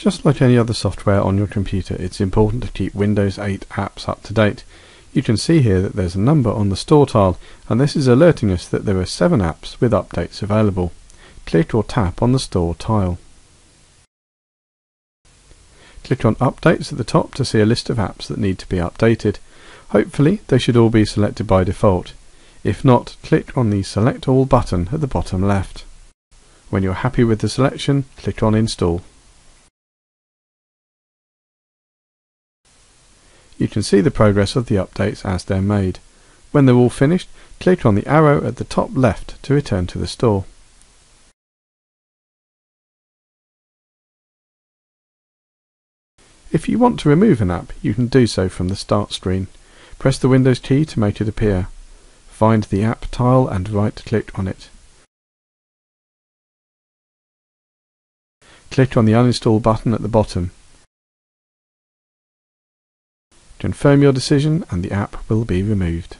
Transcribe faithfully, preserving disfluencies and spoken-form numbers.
Just like any other software on your computer, it's important to keep Windows eight apps up to date. You can see here that there's a number on the Store tile, and this is alerting us that there are seven apps with updates available. Click or tap on the Store tile. Click on Updates at the top to see a list of apps that need to be updated. Hopefully they should all be selected by default. If not, click on the Select All button at the bottom left. When you're happy with the selection, click on Install. You can see the progress of the updates as they're made. When they're all finished, click on the arrow at the top left to return to the Store. If you want to remove an app, you can do so from the Start screen. Press the Windows key to make it appear. Find the App tile and right-click on it. Click on the Uninstall button at the bottom. Confirm your decision and the app will be removed.